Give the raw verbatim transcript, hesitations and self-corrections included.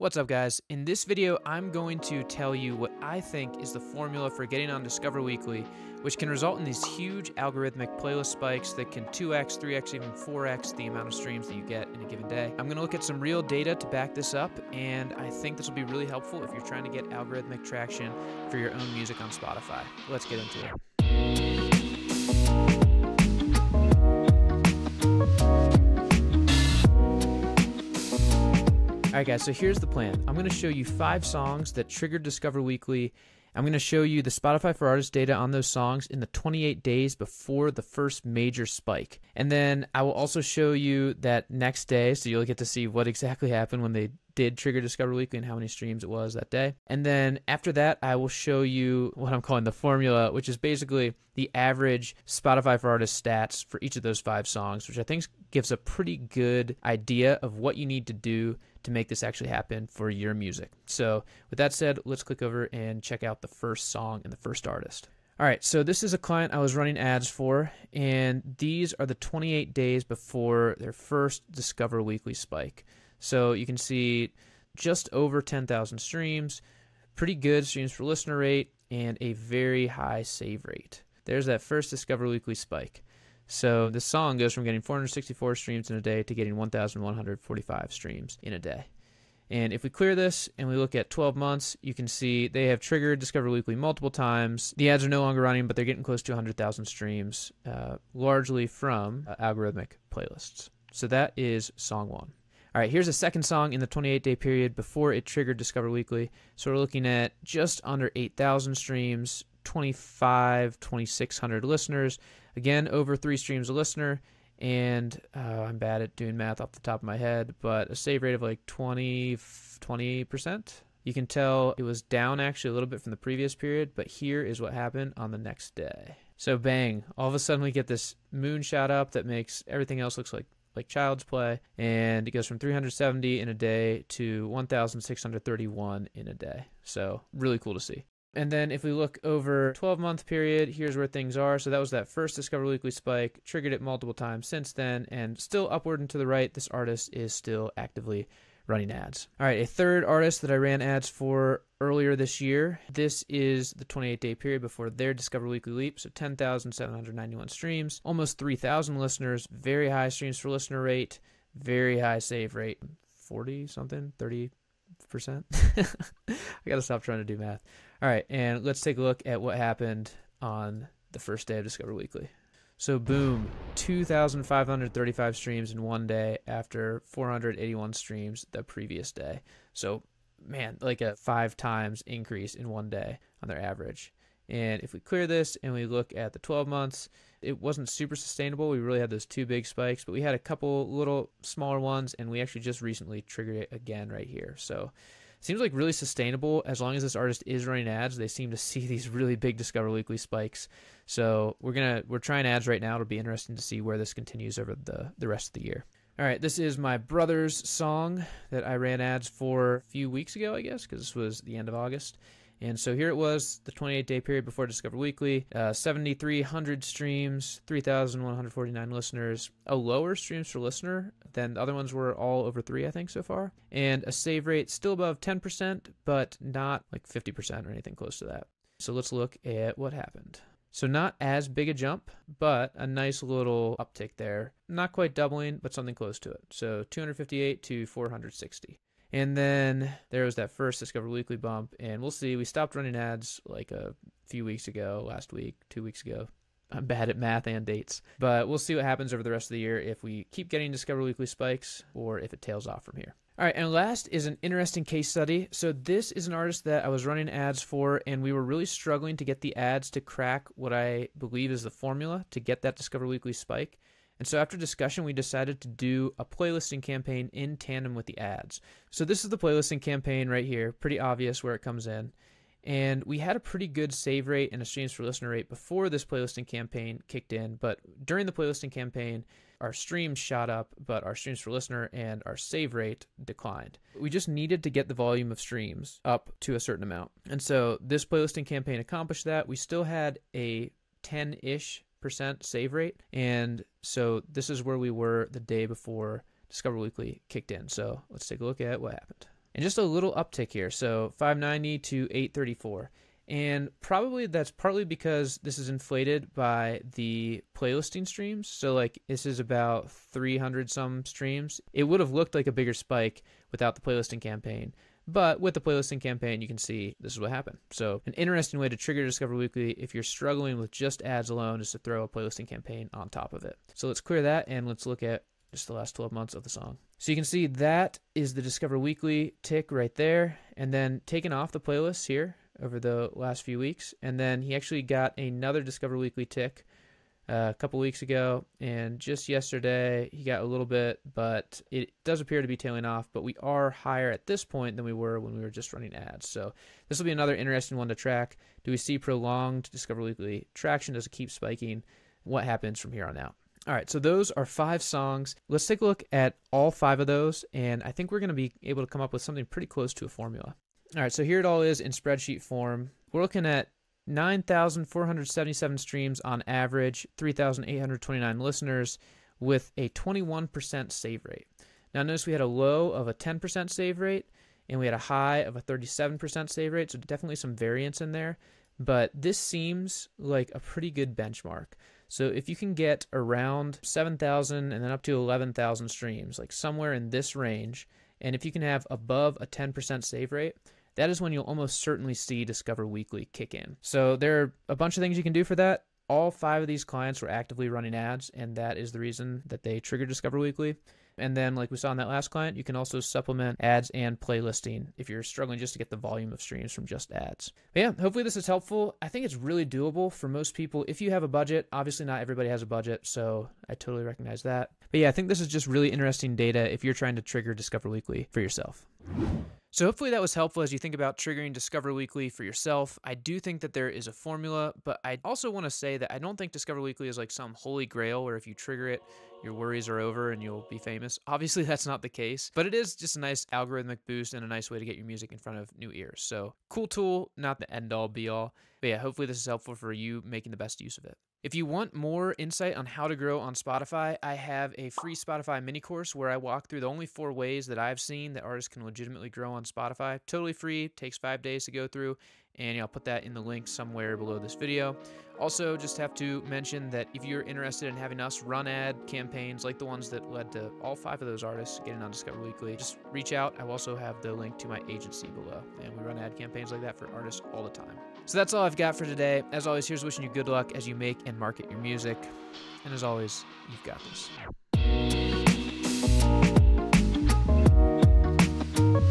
What's up, guys? In this video, I'm going to tell you what I think is the formula for getting on Discover Weekly, which can result in these huge algorithmic playlist spikes that can two X, three X, even four X the amount of streams that you get in a given day. I'm going to look at some real data to back this up, and I think this will be really helpful if you're trying to get algorithmic traction for your own music on Spotify. Let's get into it. Alright guys, so here's the plan. I'm going to show you five songs that triggered Discover Weekly. I'm going to show you the Spotify for Artists data on those songs in the twenty-eight days before the first major spike. And then I will also show you that next day, so you'll get to see what exactly happened when they did trigger Discover Weekly and how many streams it was that day. And then after that, I will show you what I'm calling the formula, which is basically the average Spotify for Artists stats for each of those five songs, which I think gives a pretty good idea of what you need to do to make this actually happen for your music. So with that said, let's click over and check out the first song and the first artist. All right, so this is a client I was running ads for, and these are the twenty-eight days before their first Discover Weekly spike. So you can see just over ten thousand streams, pretty good streams per listener rate, and a very high save rate. There's that first Discover Weekly spike. So this song goes from getting four hundred sixty-four streams in a day to getting one thousand one hundred forty-five streams in a day. And if we clear this and we look at twelve months, you can see they have triggered Discover Weekly multiple times. The ads are no longer running, but they're getting close to one hundred thousand streams, uh, largely from uh, algorithmic playlists. So that is song one. All right, here's a second song in the twenty-eight day period before it triggered Discover Weekly. So we're looking at just under eight thousand streams, twenty-five, twenty-six hundred listeners. Again, over three streams a listener, and uh, I'm bad at doing math off the top of my head, but a save rate of like twenty, twenty percent. You can tell it was down actually a little bit from the previous period, but here is what happened on the next day. So bang, all of a sudden we get this moonshot up that makes everything else looks like like child's play, and it goes from three hundred seventy in a day to one thousand six hundred thirty-one in a day. So really cool to see. And then if we look over twelve month period, here's where things are. So that was that first Discover Weekly spike, triggered it multiple times since then, and still upward and to the right, this artist is still actively running ads. All right, a third artist that I ran ads for earlier this year. This is the twenty-eight day period before their Discover Weekly leap, so ten thousand seven hundred ninety-one streams, almost three thousand listeners, very high streams for listener rate, very high save rate, forty something, thirty percent. I gotta stop trying to do math. All right, and let's take a look at what happened on the first day of Discover Weekly. So boom, two thousand five hundred thirty-five streams in one day after four hundred eighty-one streams the previous day. So man, like a five times increase in one day on their average. And if we clear this and we look at the twelve months, it wasn't super sustainable. We really had those two big spikes, but we had a couple little smaller ones, and we actually just recently triggered it again right here. So seems like really sustainable. As long as this artist is running ads, they seem to see these really big Discover Weekly spikes. So we're gonna we're trying ads right now. It'll be interesting to see where this continues over the the rest of the year. All right, this is my brother's song that I ran ads for a few weeks ago, I guess, because this was the end of August. And so here it was, the twenty-eight day period before Discover Weekly, uh, seven thousand three hundred streams, three thousand one hundred forty-nine listeners, a lower streams per listener than the other ones were, all over three, I think, so far, and a save rate still above ten percent, but not like fifty percent or anything close to that. So let's look at what happened. So not as big a jump, but a nice little uptick there. Not quite doubling, but something close to it. So two hundred fifty-eight to four hundred sixty. And then there was that first Discover Weekly bump, and we'll see. We stopped running ads like a few weeks ago, last week, two weeks ago. I'm bad at math and dates, but we'll see what happens over the rest of the year if we keep getting Discover Weekly spikes or if it tails off from here. All right, and last is an interesting case study. So this is an artist that I was running ads for, and we were really struggling to get the ads to crack what I believe is the formula to get that Discover Weekly spike. And so after discussion, we decided to do a playlisting campaign in tandem with the ads. So this is the playlisting campaign right here, pretty obvious where it comes in. And we had a pretty good save rate and a streams per listener rate before this playlisting campaign kicked in. But during the playlisting campaign, our streams shot up, but our streams per listener and our save rate declined. We just needed to get the volume of streams up to a certain amount. And so this playlisting campaign accomplished that. We still had a ten-ish percent save rate, and so this is where we were the day before Discover Weekly kicked in. So let's take a look at what happened. and just a little uptick here, so five ninety to eight thirty-four. And probably that's partly because this is inflated by the playlisting streams. So like this is about three hundred some streams. It would have looked like a bigger spike without the playlisting campaign. But with the playlisting campaign, you can see this is what happened. So an interesting way to trigger Discover Weekly if you're struggling with just ads alone is to throw a playlisting campaign on top of it. So let's clear that and let's look at just the last twelve months of the song. So you can see that is the Discover Weekly tick right there. And then taken off the playlist here over the last few weeks. And then he actually got another Discover Weekly tick uh, a couple weeks ago. And just yesterday, he got a little bit, but it does appear to be tailing off. But we are higher at this point than we were when we were just running ads. So this will be another interesting one to track. Do we see prolonged Discover Weekly traction? Does it keep spiking? What happens from here on out? All right, so those are five songs. Let's take a look at all five of those, and I think we're going to be able to come up with something pretty close to a formula. All right, so here it all is in spreadsheet form. We're looking at nine thousand four hundred seventy-seven streams on average, three thousand eight hundred twenty-nine listeners with a twenty-one percent save rate. Now notice we had a low of a ten percent save rate, and we had a high of a thirty-seven percent save rate, so definitely some variance in there, but this seems like a pretty good benchmark. So if you can get around seven thousand and then up to eleven thousand streams, like somewhere in this range, and if you can have above a ten percent save rate, that is when you'll almost certainly see Discover Weekly kick in. So there are a bunch of things you can do for that. All five of these clients were actively running ads, and that is the reason that they triggered Discover Weekly. And then, like we saw in that last client, you can also supplement ads and playlisting if you're struggling just to get the volume of streams from just ads. But yeah, hopefully this is helpful. I think it's really doable for most people if you have a budget. Obviously not everybody has a budget, so I totally recognize that. But yeah, I think this is just really interesting data if you're trying to trigger Discover Weekly for yourself. So hopefully that was helpful as you think about triggering Discover Weekly for yourself. I do think that there is a formula, but I also want to say that I don't think Discover Weekly is like some holy grail where if you trigger it, your worries are over and you'll be famous. Obviously that's not the case, but it is just a nice algorithmic boost and a nice way to get your music in front of new ears. So cool tool, not the end all be all. But yeah, hopefully this is helpful for you making the best use of it. If you want more insight on how to grow on Spotify, I have a free Spotify mini course where I walk through the only four ways that I've seen that artists can legitimately grow on Spotify. Totally free, takes five days to go through, and I'll put that in the link somewhere below this video. Also, just have to mention that if you're interested in having us run ad campaigns like the ones that led to all five of those artists getting on Discover Weekly, just reach out. I also have the link to my agency below, and we run ad campaigns like that for artists all the time. So that's all I've got for today. As always, here's wishing you good luck as you make and market your music. And as always, you've got this.